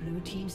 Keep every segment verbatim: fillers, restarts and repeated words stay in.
Blue team's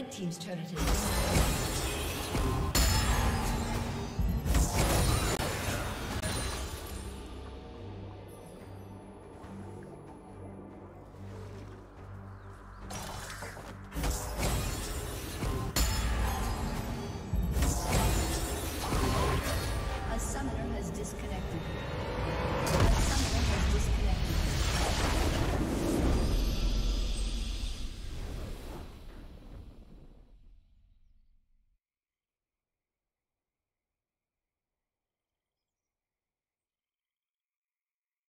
Red team's turret is destroyed.